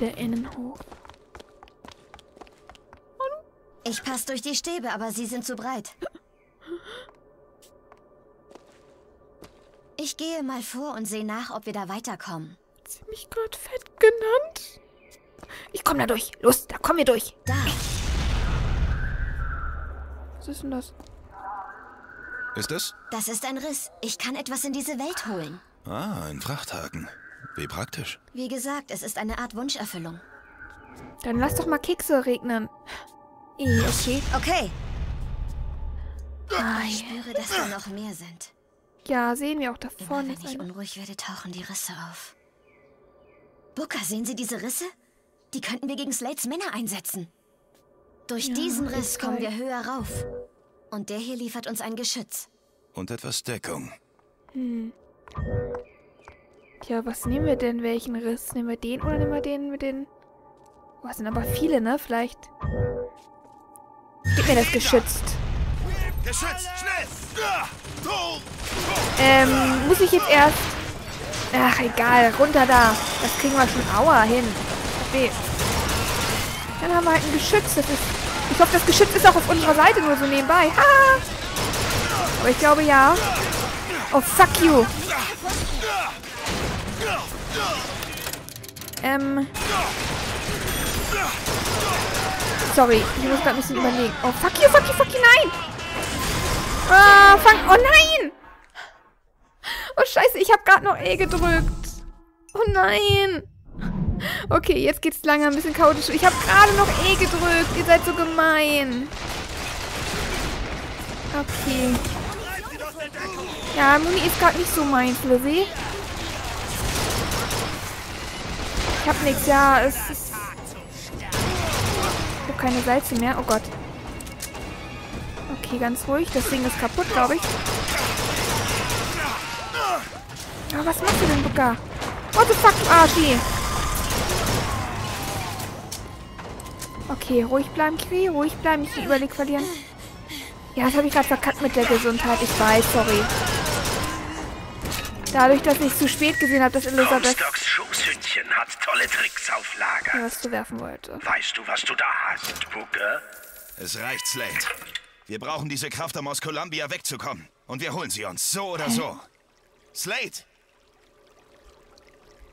Der Innenhof. Ich passe durch die Stäbe, aber sie sind zu breit. Ich gehe mal vor und sehe nach, ob wir da weiterkommen. Hat sie mich gerade fett genannt? Ich komme da durch. Los, da kommen wir durch. Da. Was ist denn das? Ist es? Das ist ein Riss. Ich kann etwas in diese Welt holen. Ah, ein Frachthaken. Wie praktisch. Wie gesagt, es ist eine Art Wunscherfüllung. Dann lass doch mal Kekse regnen. Okay. Okay. Ah, ich spüre, dass da noch mehr sind. Ja, sehen wir auch da vorne. Immer wenn ich unruhig werde, tauchen die Risse auf. Booker, sehen Sie diese Risse? Die könnten wir gegen Slates Männer einsetzen. Durch diesen Riss kommen wir höher rauf. Und der hier liefert uns ein Geschütz. Und etwas Deckung. Hm. Ja, was nehmen wir denn? Welchen Riss? Nehmen wir den oder nehmen wir den mit den... Oh, es sind aber viele, ne? Vielleicht... Gib mir das geschützt. Geschützt, schnell! Muss ich jetzt erst... Ach, egal. Runter da. Das kriegen wir schon. Aua, hin. Weh. Dann haben wir halt ein Geschütz. Das ist... Ich hoffe, das Geschütz ist auch auf unserer Seite, nur so nebenbei. Ha! Aber ich glaube, ja. Oh, fuck you. Sorry, ich muss gerade ein bisschen überlegen. Oh, fuck you, fuck you, fuck you, nein! Oh, fuck, oh nein! Oh, scheiße, ich habe gerade noch E gedrückt. Oh nein! Okay, jetzt geht's langsam ein bisschen chaotisch. Ich habe gerade noch E gedrückt. Ihr seid so gemein. Okay. Ja, Muni ist gerade nicht so meins, Lizzie. Ich hab nichts, ja, es ist... Ich hab keine Salze mehr, oh Gott. Okay, ganz ruhig, das Ding ist kaputt, glaube ich. Aber was machst du denn, Booker? What the fuck, du Arschi? Okay, ruhig bleiben, Kri, ruhig bleiben, nicht den Überblick verlieren. Ja, das habe ich gerade verkackt mit der Gesundheit, ich weiß, sorry. Dadurch, dass ich zu spät gesehen habe, dass Elisabeth... Comstocks Schoßhündchen hat tolle Tricks auf Lager. Was du werfen wollte. Weißt du, was du da hast, Booker? Es reicht, Slate. Wir brauchen diese Kraft, um aus Columbia wegzukommen. Und wir holen sie uns, so oder so. Slate!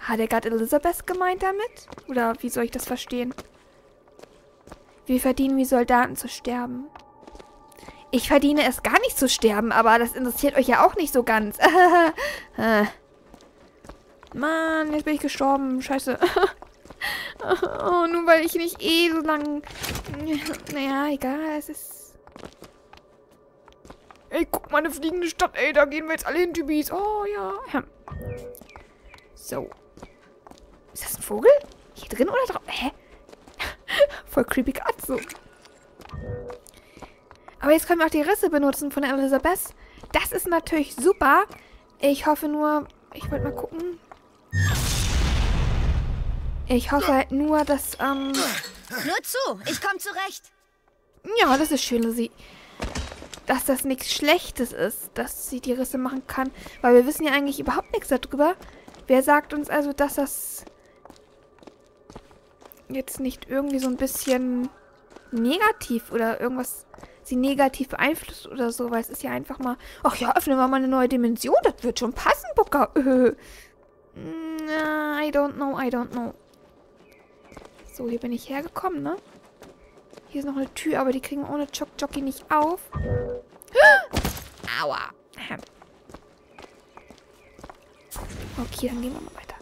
Hat er gerade Elisabeth gemeint damit? Oder wie soll ich das verstehen? Wir verdienen wie Soldaten zu sterben. Ich verdiene es gar nicht zu sterben, aber das interessiert euch ja auch nicht so ganz. Mann, jetzt bin ich gestorben. Scheiße. Oh, nur weil ich nicht eh so lang... Naja, egal, es ist... Ey, guck mal, eine fliegende Stadt. Ey, da gehen wir jetzt alle hin, Typis. Oh, ja. So. Ist das ein Vogel? Hier drin oder drauf? Hä? Voll creepy grad so. Aber jetzt können wir auch die Risse benutzen von der Elisabeth. Das ist natürlich super. Ich hoffe nur... Ich wollte mal gucken. Ich hoffe halt nur, dass... Nur zu, ich komme zurecht. Ja, das ist schön, Lizzie. Dass das nichts Schlechtes ist, dass sie die Risse machen kann. Weil wir wissen ja eigentlich überhaupt nichts darüber. Wer sagt uns also, dass das... jetzt nicht irgendwie so ein bisschen... negativ oder irgendwas... sie negativ beeinflusst oder so, weil es ist ja einfach mal... Ach ja, öffnen wir mal eine neue Dimension. Das wird schon passen, Booker. I don't know. So, hier bin ich hergekommen, ne? Hier ist noch eine Tür, aber die kriegen wir ohne Shock Jockey nicht auf. Aua. Okay, dann gehen wir mal weiter.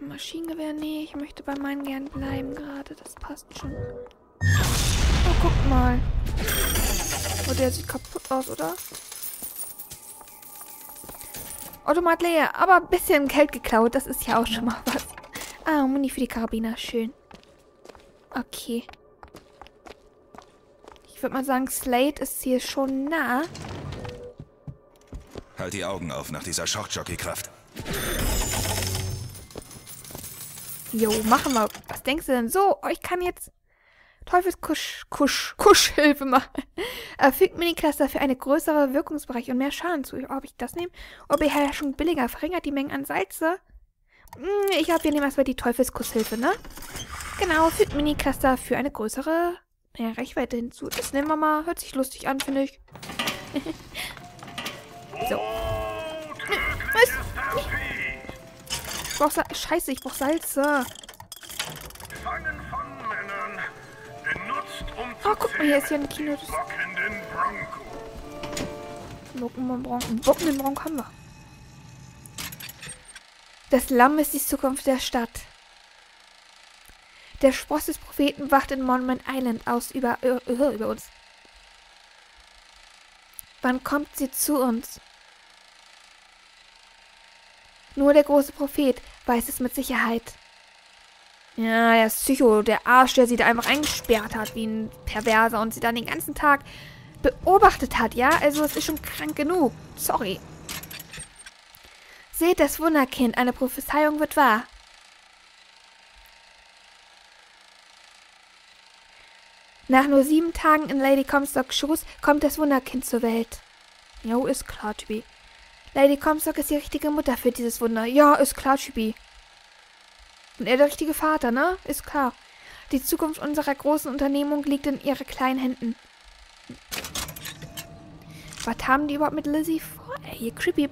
Maschinengewehr? Nee, ich möchte bei meinen gern bleiben gerade. Das passt schon. Oh, guck mal. Oh, der sieht kaputt aus, oder? Automat leer, aber ein bisschen Geld geklaut. Das ist ja auch schon mal was. Ah, Muni für die Karabiner. Schön. Okay. Ich würde mal sagen, Slate ist hier schon nah. Halt die Augen auf nach dieser Shock-Jockey-Kraft. Jo, machen wir. Was denkst du denn? So, ich kann jetzt... Teufelskuschhilfe machen. Fügt Mini-Cluster für eine größere Wirkungsbereich und mehr Schaden zu. Ob ich das nehme? Ob ihr Herrschung billiger verringert die Mengen an Salze? Ich glaube, wir nehmen erstmal die Teufelskusshilfe, ne? Genau, fügt Mini-Cluster für eine größere Reichweite hinzu. Das nehmen wir mal. Hört sich lustig an, finde ich. So. Was? Ich brauch Scheiße, ich brauch Salze. Oh, guck mal, hier ist ja ein Kinetoskop. Bockenden Bronk haben wir. Das Lamm ist die Zukunft der Stadt. Der Spross des Propheten wacht in Monument Island über uns. Wann kommt sie zu uns? Nur der große Prophet weiß es mit Sicherheit. Ja, der Psycho, der Arsch, der sie da einfach eingesperrt hat wie ein Perverser und sie dann den ganzen Tag beobachtet hat, ja? Also es ist schon krank genug. Sorry. Seht das Wunderkind, eine Prophezeiung wird wahr. Nach nur 7 Tagen in Lady Comstocks Schoß kommt das Wunderkind zur Welt. Jo, ist klar, Chibi. Lady Comstock ist die richtige Mutter für dieses Wunder. Ja, ist klar, Chibi. Und er der richtige Vater, ne? Ist klar. Die Zukunft unserer großen Unternehmung liegt in ihren kleinen Händen. Was haben die überhaupt mit Lizzie vor? Ey, hier creepy.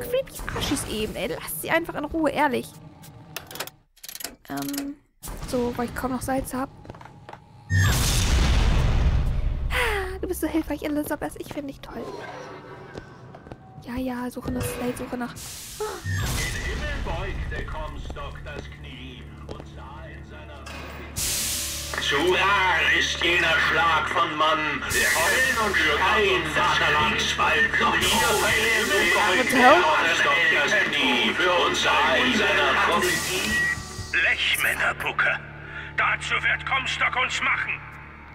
Creepy Arschis eben, ey. Lass sie einfach in Ruhe, ehrlich. So, weil ich kaum noch Salz habe. Du bist so hilfreich, Elisabeth. Ich finde dich toll. Ja, ja, suche nach Slate, suche nach... Oh. Beugte Comstock das Knie und sah in seiner... Zu rar ist jener Schlag von Mann, der heulen und schreien Vaterlandswald, noch jeder Pfeil im Comstock das Knie für uns sah in seiner Prophetie. Lechmännerpucke, dazu wird Comstock uns machen.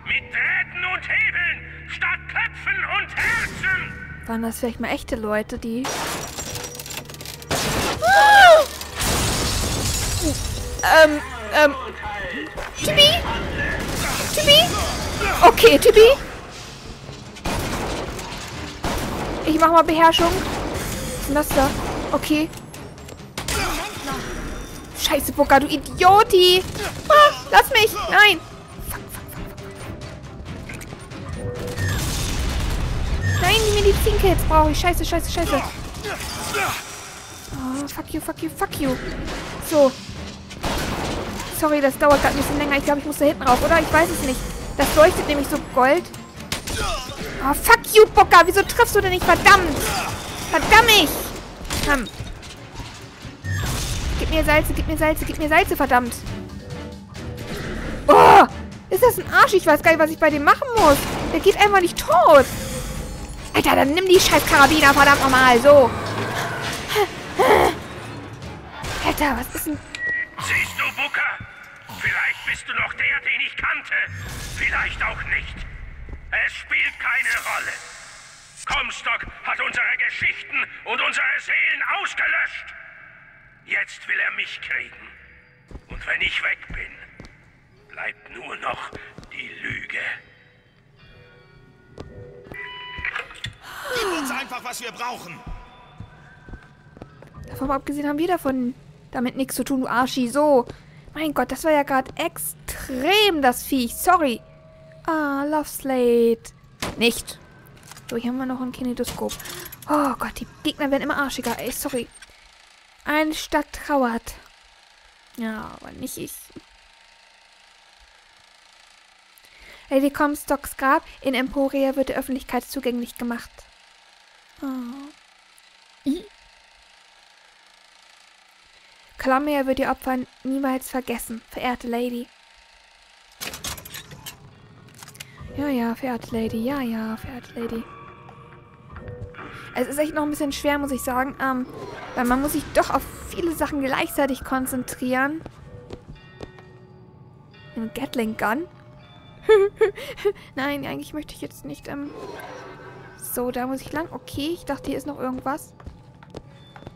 Mit Drähten und Hebeln, statt Köpfen und Herzen. Waren das vielleicht mal echte Leute, die... Ah! Chibi? Chibi? Okay, Chibi. Ich mach mal Beherrschung. Was ist das da? Okay. Scheiße, Booker, du Idioti. Ah, lass mich. Nein. Fuck, fuck, fuck. Nein, die Medizinkits brauche ich. Scheiße, scheiße, scheiße. Oh, fuck you, fuck you, fuck you. So. Sorry, das dauert gerade ein bisschen länger. Ich glaube, ich muss da hinten rauf, oder? Ich weiß es nicht. Das leuchtet nämlich so gold. Oh, fuck you, Booker. Wieso triffst du denn nicht? Verdammt. Verdammt ich. Komm. Gib mir Salze, gib mir Salze, gib mir Salze, verdammt. Oh, ist das ein Arsch? Ich weiß gar nicht, was ich bei dem machen muss. Der geht einfach nicht tot. Alter, dann nimm die scheiß Karabiner, verdammt nochmal. So. Alter, was ist denn... Siehst du, Booker? Vielleicht bist du noch der, den ich kannte. Vielleicht auch nicht. Es spielt keine Rolle. Comstock hat unsere Geschichten und unsere Seelen ausgelöscht. Jetzt will er mich kriegen. Und wenn ich weg bin, bleibt nur noch die Lüge. Gib uns einfach, was wir brauchen. Davon abgesehen haben wir davon... Damit nichts zu tun, du Arschi. So. Mein Gott, das war ja gerade extrem, das Viech. Sorry. Ah, Love Slate. Nicht. So, hier haben wir noch ein Kinetoskop. Oh Gott, die Gegner werden immer arschiger. Ey, sorry. Eine Stadt trauert. Ja, aber nicht ich. Lady Comstocks Grab in Emporia wird der Öffentlichkeit zugänglich gemacht. Oh. Columbia wird ihr Opfer niemals vergessen, verehrte Lady. Ja, ja, verehrte Lady. Ja, ja, verehrte Lady. Es ist echt noch ein bisschen schwer, muss ich sagen. Weil man muss sich doch auf viele Sachen gleichzeitig konzentrieren. Ein Gatling Gun? Nein, eigentlich möchte ich jetzt nicht... So, da muss ich lang. Okay, ich dachte, hier ist noch irgendwas.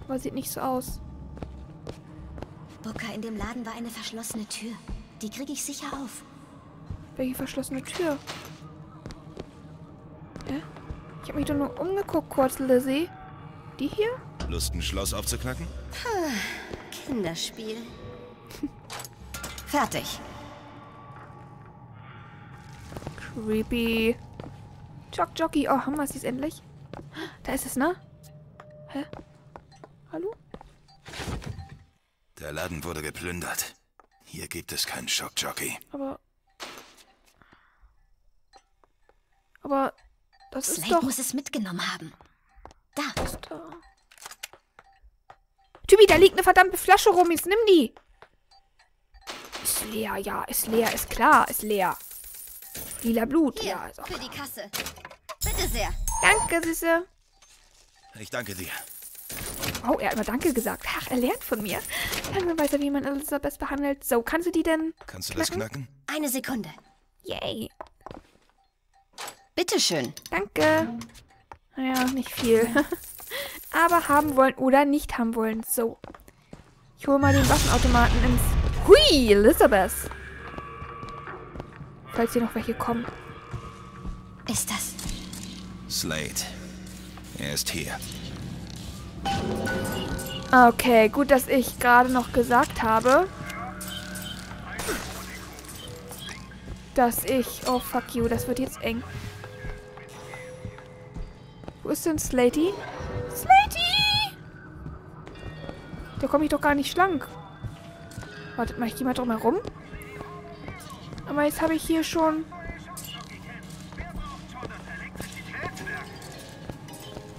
Aber sieht nicht so aus. Booker, in dem Laden war eine verschlossene Tür. Die kriege ich sicher auf. Welche verschlossene Tür? Hä? Ich habe mich doch nur umgeguckt kurz, Lizzie. Die hier? Lust, ein Schloss aufzuknacken? Puh, Kinderspiel. Fertig. Creepy. Shock Jockey. Oh, haben wir es endlich? Da ist es, ne? Hä? Hallo? Der Laden wurde geplündert. Hier gibt es keinen Shock Jockey. Aber das ist doch... Slate muss es mitgenommen haben. Da. Tübi, da liegt eine verdammte Flasche rum. Jetzt nimm die. Ist leer, ja. Ist leer, ist klar. Ist leer. Lila Blut. Hier, ja, ist auch für die Kasse. Bitte sehr. Danke, Süße. Ich danke dir. Oh, er hat immer Danke gesagt. Ach, er lernt von mir. Dann weiß er, wie man Elisabeth behandelt. So, kannst du die denn Kannst du knacken? Das knacken? Eine Sekunde. Yay. Bitteschön. Danke. Naja, nicht viel. Aber haben wollen oder nicht haben wollen. So. Ich hole mal den Waffenautomaten ins... Hui, Elisabeth. Falls hier noch welche kommen. Ist das? Slate. Er ist hier. Okay, gut, dass ich gerade noch gesagt habe, dass ich... Oh, fuck you, das wird jetzt eng. Wo ist denn Slatey? Slatey! Da komme ich doch gar nicht schlank. Wartet mal, ich gehe mal drum herum. Aber jetzt habe ich hier schon...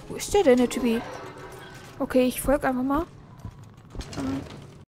Wo ist der denn, der Typi? Okay, ich folge einfach mal.